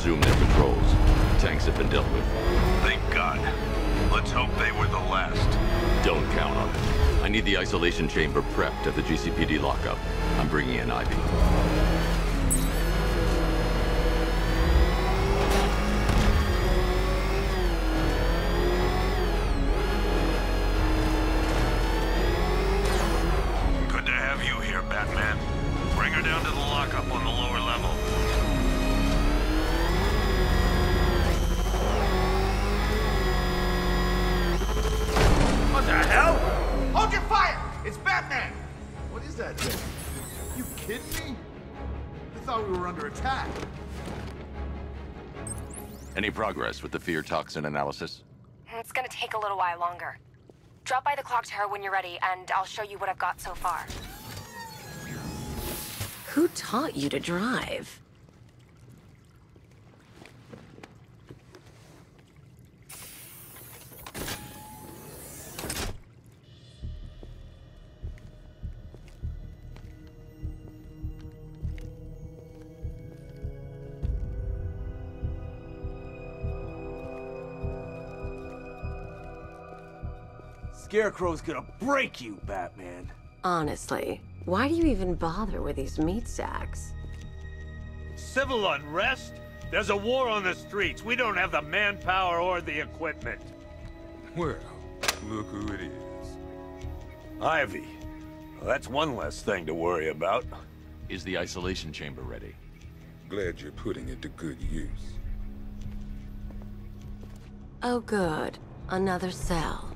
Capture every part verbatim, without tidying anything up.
resume their patrols. Tanks have been dealt with. Thank God. Let's hope they were the last. Don't count on it. I need the isolation chamber prepped at the G C P D lockup. I'm bringing in Ivy. Progress with the fear toxin analysis? It's gonna take a little while longer. Drop by the clock tower when you're ready, and I'll show you what I've got so far. Who taught you to drive? Scarecrow's gonna break you, Batman. Honestly, why do you even bother with these meat sacks? Civil unrest? There's a war on the streets. We don't have the manpower or the equipment. Well, look who it is. Ivy. Well, that's one less thing to worry about. Is the isolation chamber ready? Glad you're putting it to good use. Oh, good. Another cell.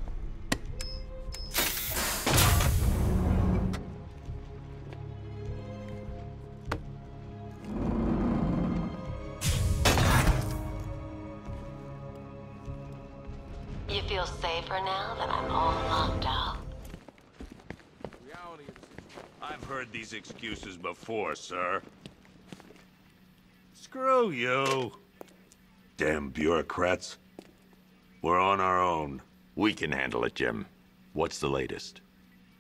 Safer now that I'm all locked up. I've heard these excuses before, sir. Screw you. Damn bureaucrats. We're on our own. We can handle it, Jim. What's the latest?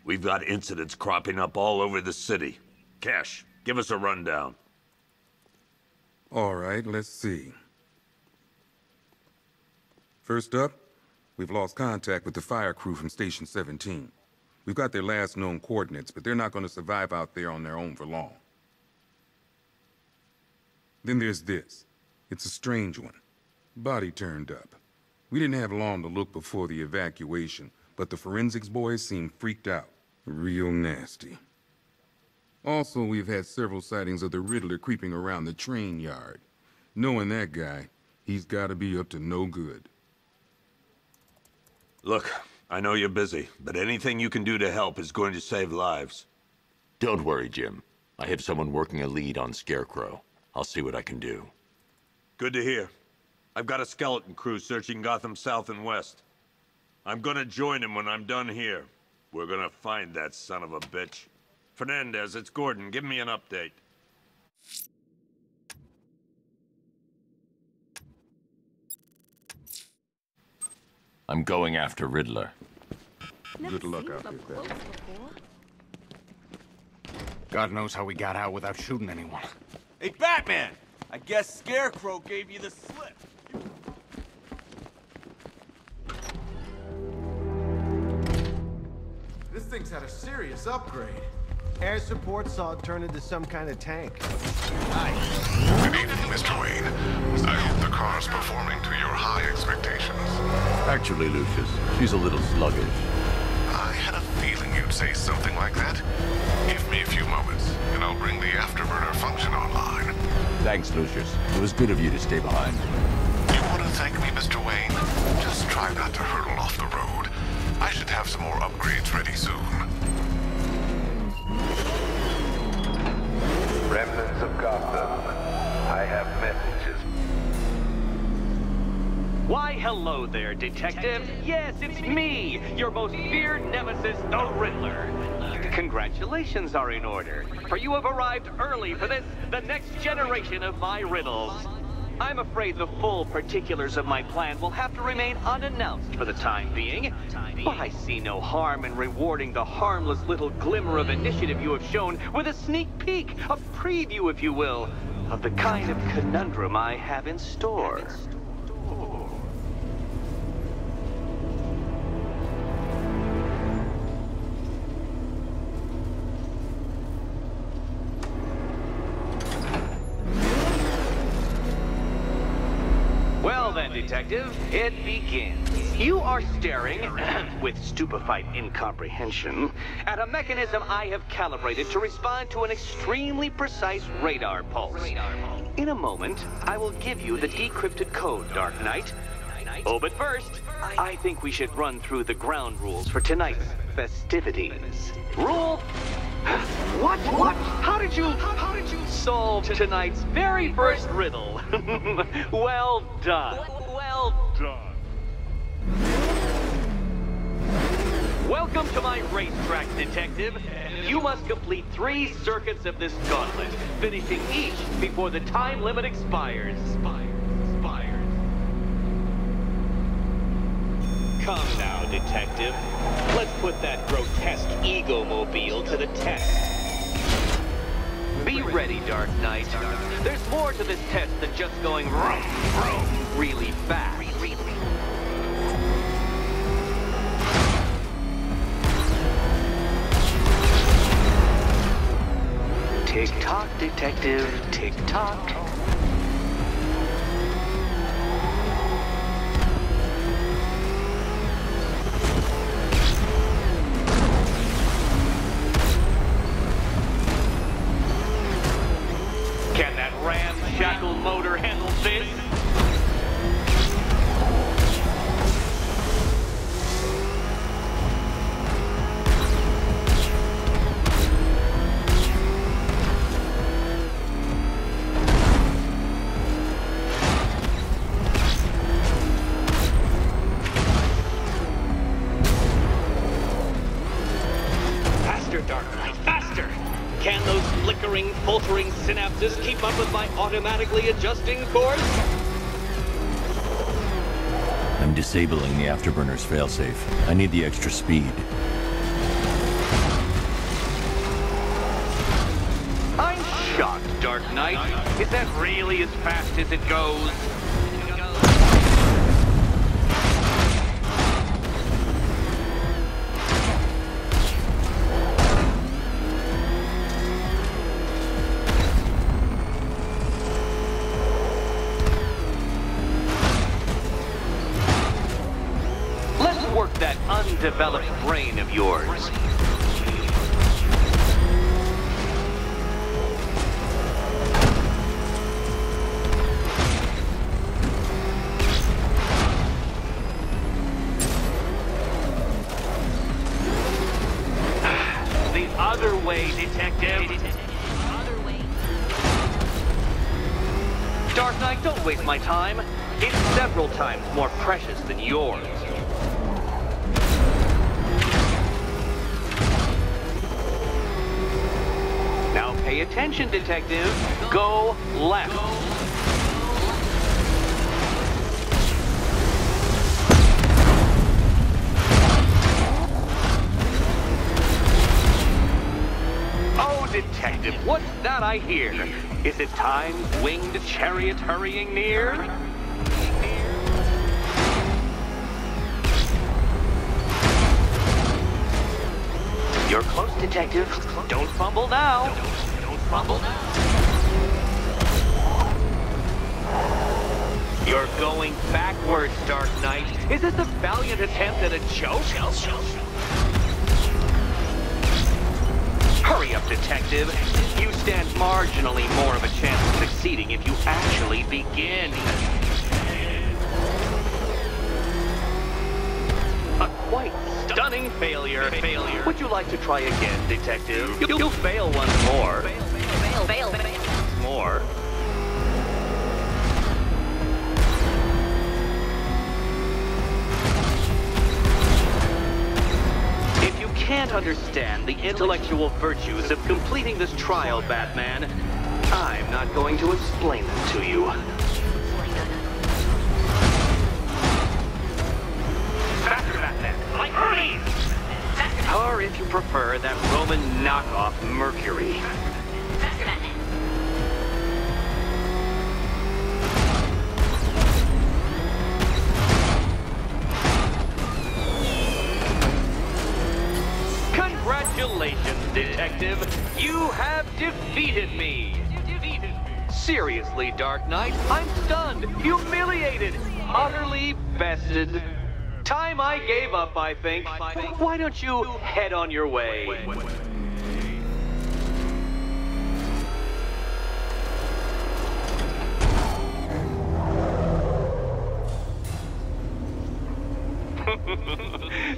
We've got incidents cropping up all over the city. Cash, give us a rundown. All right, let's see. First up, we've lost contact with the fire crew from Station seventeen. We've got their last known coordinates, but they're not going to survive out there on their own for long. Then there's this. It's a strange one. Body turned up. We didn't have long to look before the evacuation, but the forensics boys seemed freaked out. Real nasty. Also, we've had several sightings of the Riddler creeping around the train yard. Knowing that guy, he's got to be up to no good. Look, I know you're busy, but anything you can do to help is going to save lives. Don't worry, Jim. I have someone working a lead on Scarecrow. I'll see what I can do. Good to hear. I've got a skeleton crew searching Gotham South and West. I'm gonna join him when I'm done here. We're gonna find that son of a bitch. Fernandez, it's Gordon. Give me an update. I'm going after Riddler. Good luck out here, Batman. God knows how we got out without shooting anyone. Hey, Batman! I guess Scarecrow gave you the slip. This thing's had a serious upgrade. Air support saw it turn into some kind of tank. Nice. Good evening, Mister Wayne. I hope the car's performing to your high expectations. Actually, Lucius, she's a little sluggish. I had a feeling you'd say something like that. Give me a few moments, and I'll bring the afterburner function online. Thanks, Lucius. It was good of you to stay behind. You want to thank me, Mister Wayne? Just try not to hurtle off the road. I should have some more upgrades ready soon. Remnants of Gotham, I have messages. Why, hello there, detective. detective. Yes, it's me, your most feared nemesis, the Riddler. Congratulations are in order, for you have arrived early for this, the next generation of my riddles. I'm afraid the full particulars of my plan will have to remain unannounced for the time being, but I see no harm in rewarding the harmless little glimmer of initiative you have shown with a sneak peek, a preview, if you will, of the kind of conundrum I have in store. Well then, detective, it begins. You are staring, with stupefied incomprehension, at a mechanism I have calibrated to respond to an extremely precise radar pulse. Radar pulse. In a moment, I will give you the decrypted code, Dark Knight. Oh, but first, I think we should run through the ground rules for tonight's festivities. Rule... What? What? How did you... How did you solve tonight's very first riddle? Well done. Well done. Welcome to my racetrack, detective. You must complete three circuits of this gauntlet, finishing each before the time limit expires. Expires. Expires. Come now, detective. Let's put that grotesque Egomobile to the test. Be ready, Dark Knight. There's more to this test than just going vroom, vroom, really fast. Tick-tock, detective, tick-tock. Can that ramshackle motor handle this? Synapses keep up with my automatically adjusting course? I'm disabling the afterburner's failsafe. I need the extra speed. I'm shocked, Dark Knight. Is that really as fast as it goes? Developed brain of yours. The other way, detective. Dark Knight, don't waste my time. It's several times more precious than yours. Pay attention, detective. Go left. Oh, detective, what's that I hear? Is it time's winged chariot hurrying near? You're close, detective. Don't fumble now. Rumble. You're going backwards, Dark Knight. Is this a valiant attempt at a joke? Hurry up, detective. You stand marginally more of a chance of succeeding if you actually begin. A quite stunning failure. Failure. Would you like to try again, detective? You'll, you'll fail once more. Fail, fail. More. If you can't understand the intellectual virtues of completing this trial, Batman, I'm not going to explain them to you. Faster, Batman! Like Hercules! Or if you prefer, that Roman knockoff Mercury. detective. You have defeated me. Seriously, Dark Knight, I'm stunned, humiliated, utterly bested. Time I gave up, I think. Why don't you head on your way?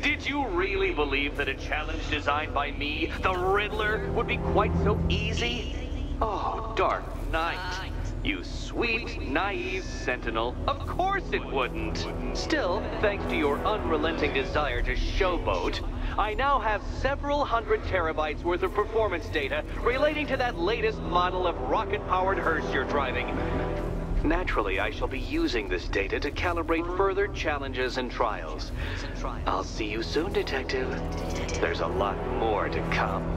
Did you really believe that a challenge designed by me, the Riddler, would be quite so easy? Oh, Dark Knight. You sweet, naive sentinel. Of course it wouldn't. Still, thanks to your unrelenting desire to showboat, I now have several hundred terabytes worth of performance data relating to that latest model of rocket-powered hearse you're driving. Naturally, I shall be using this data to calibrate further challenges and trials. I'll see you soon, detective. There's a lot more to come.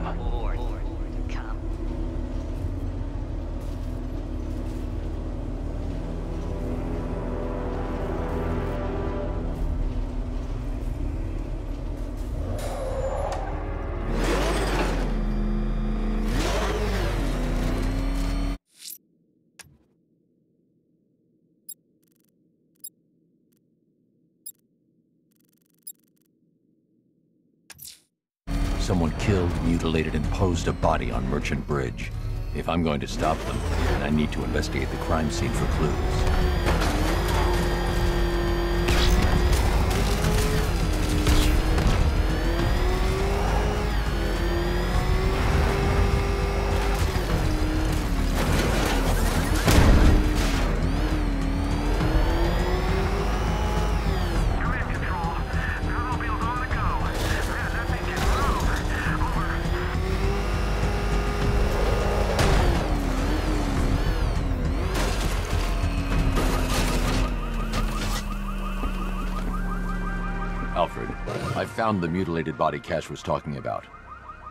Someone killed, mutilated, and posed a body on Merchant Bridge. If I'm going to stop them, then I need to investigate the crime scene for clues. Alfred, I found the mutilated body Cash was talking about.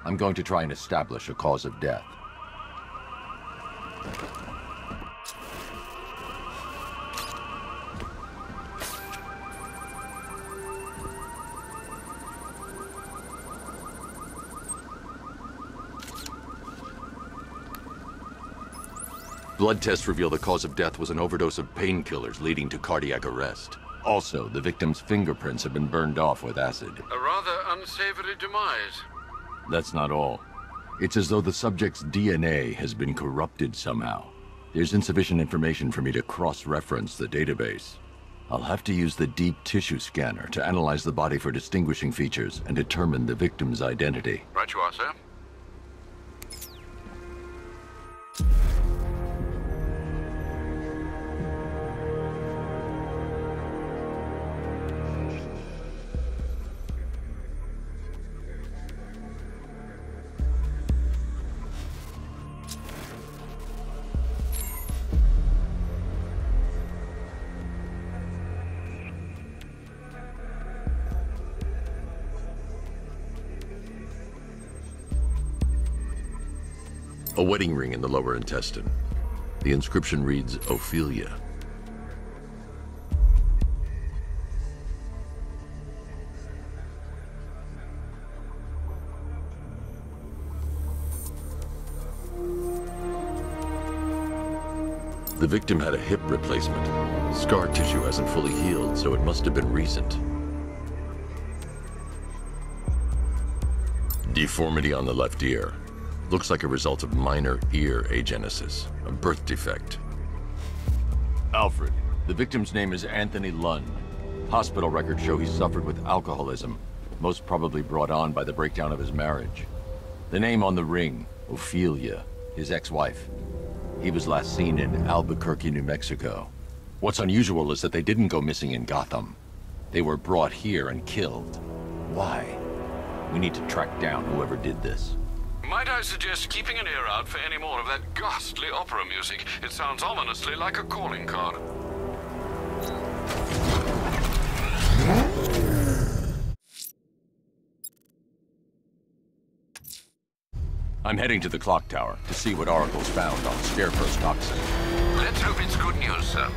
I'm going to try and establish a cause of death. Blood tests reveal the cause of death was an overdose of painkillers leading to cardiac arrest. Also, the victim's fingerprints have been burned off with acid. A rather unsavory demise. That's not all. It's as though the subject's D N A has been corrupted somehow. There's insufficient information for me to cross-reference the database. I'll have to use the deep tissue scanner to analyze the body for distinguishing features and determine the victim's identity. Right you are, sir. A wedding ring in the lower intestine. The inscription reads, Ophelia. The victim had a hip replacement. Scar tissue hasn't fully healed, so it must have been recent. Deformity on the left ear. Looks like a result of minor ear agenesis, a birth defect. Alfred, the victim's name is Anthony Lund. Hospital records show he suffered with alcoholism, most probably brought on by the breakdown of his marriage. The name on the ring, Ophelia, his ex-wife. He was last seen in Albuquerque, New Mexico. What's unusual is that they didn't go missing in Gotham. They were brought here and killed. Why? We need to track down whoever did this. Might I suggest keeping an ear out for any more of that ghastly opera music? It sounds ominously like a calling card. I'm heading to the clock tower to see what Oracle's found on Scarecrow's toxin. Let's hope it's good news, sir.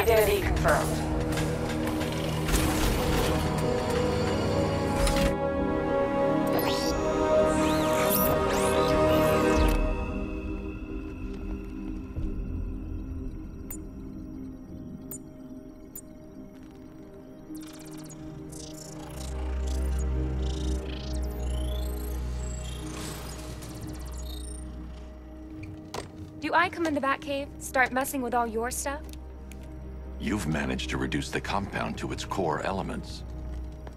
Identity confirmed. Do I come in the Batcave, start messing with all your stuff? You've managed to reduce the compound to its core elements.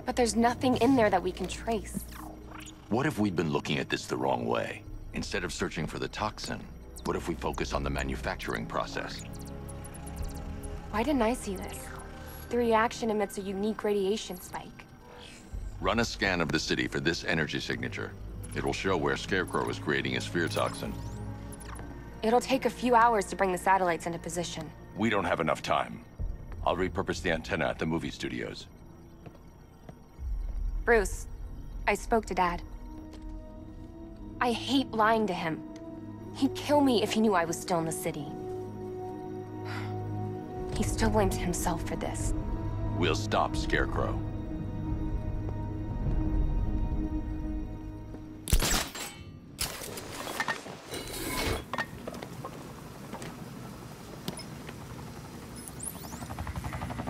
But there's nothing in there that we can trace. What if we'd been looking at this the wrong way? Instead of searching for the toxin, what if we focus on the manufacturing process? Why didn't I see this? The reaction emits a unique radiation spike. Run a scan of the city for this energy signature. It will show where Scarecrow is creating his fear toxin. It'll take a few hours to bring the satellites into position. We don't have enough time. I'll repurpose the antenna at the movie studios. Bruce, I spoke to Dad. I hate lying to him. He'd kill me if he knew I was still in the city. He still blames himself for this. We'll stop Scarecrow.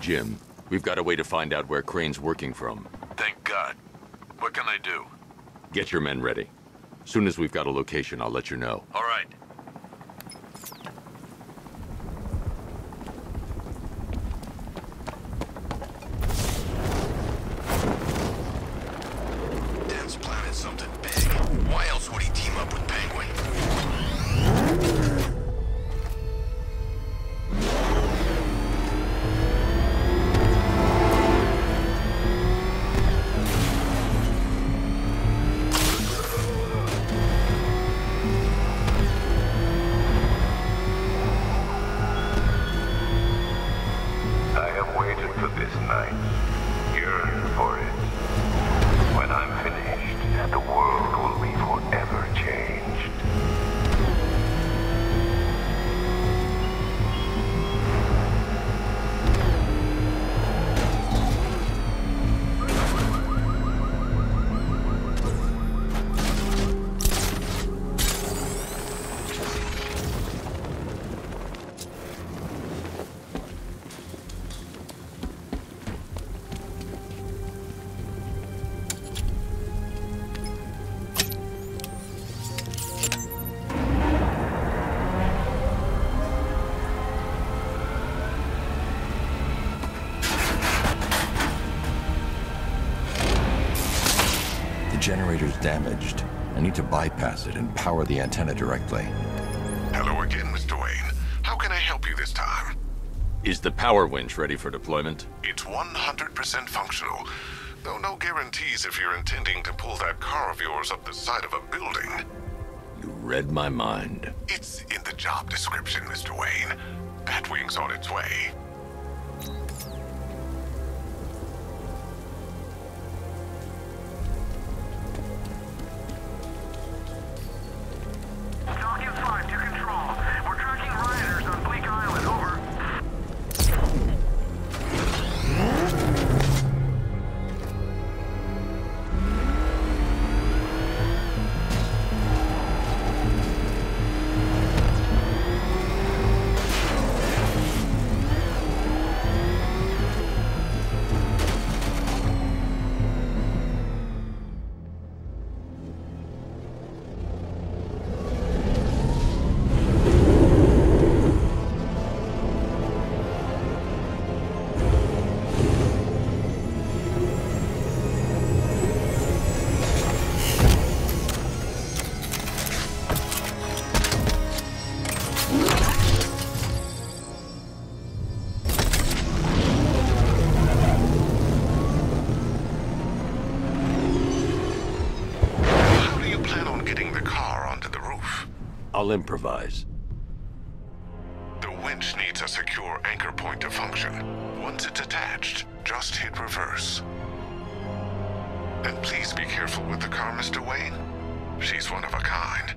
Jim, we've got a way to find out where Crane's working from. Thank God. What can I do? Get your men ready. Soon as we've got a location, I'll let you know. All right. Dan's planning something big. Why else would he team up with Penguin? Generator's damaged. I need to bypass it and power the antenna directly. Hello again, Mister Wayne. How can I help you this time? Is the power winch ready for deployment? It's one hundred percent functional, though no guarantees if you're intending to pull that car of yours up the side of a building. You read my mind. It's in the job description, Mister Wayne. Batwing's on its way. I'll improvise. The winch needs a secure anchor point to function. Once it's attached, just hit reverse. And please be careful with the car, Mister Wayne. She's one of a kind.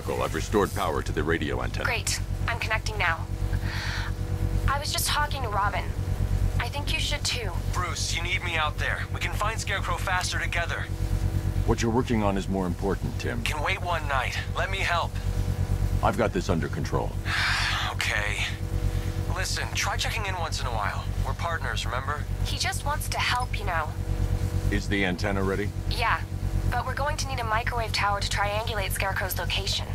Oracle. I've restored power to the radio antenna. Great. I'm connecting now. I was just talking to Robin. I think you should too. Bruce, you need me out there. We can find Scarecrow faster together. What you're working on is more important, Tim. Can wait one night. Let me help. I've got this under control. Okay. Listen, try checking in once in a while. We're partners, remember? He just wants to help, you know. Is the antenna ready? Yeah, but we're going to need a microwave tower to triangulate Scarecrow's location.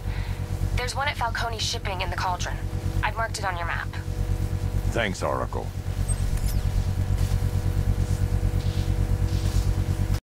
There's one at Falcone shipping in the cauldron. I've marked it on your map. Thanks, Oracle.